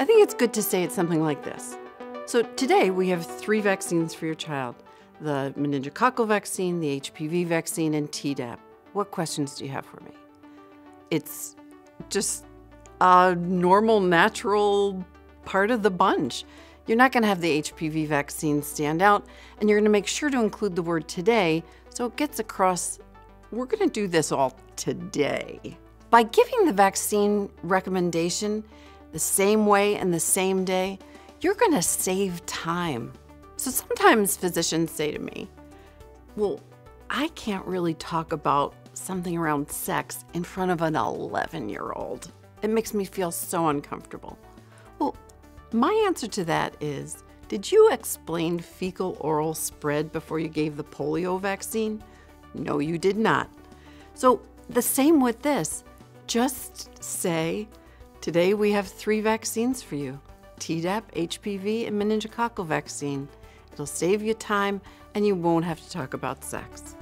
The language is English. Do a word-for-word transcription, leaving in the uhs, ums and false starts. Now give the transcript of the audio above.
I think it's good to say it's something like this. So today we have three vaccines for your child: the meningococcal vaccine, the H P V vaccine, and Tdap. What questions do you have for me? It's just a normal, natural part of the bunch. You're not going to have the H P V vaccine stand out, and you're going to make sure to include the word today so it gets across, we're going to do this all today. By giving the vaccine recommendation the same way and the same day, you're going to save time. So sometimes physicians say to me, well, I can't really talk about something around sex in front of an eleven-year-old. It makes me feel so uncomfortable. Well, my answer to that is, did you explain fecal-oral spread before you gave the polio vaccine? No, you did not. So the same with this. Just say, today we have three vaccines for you: Tdap, H P V, and meningococcal vaccine. It'll save you time, and you won't have to talk about sex.